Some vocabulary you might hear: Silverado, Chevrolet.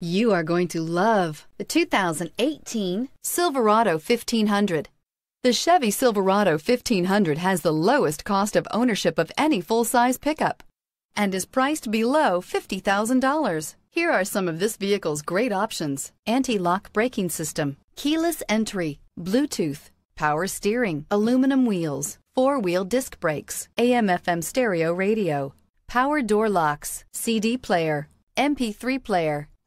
You are going to love the 2018 Silverado 1500. The Chevy Silverado 1500 has the lowest cost of ownership of any full-size pickup and is priced below $50,000. Here are some of this vehicle's great options: anti-lock braking system, keyless entry, Bluetooth, power steering, aluminum wheels, four-wheel disc brakes, AM/FM stereo radio, power door locks, CD player, MP3 player.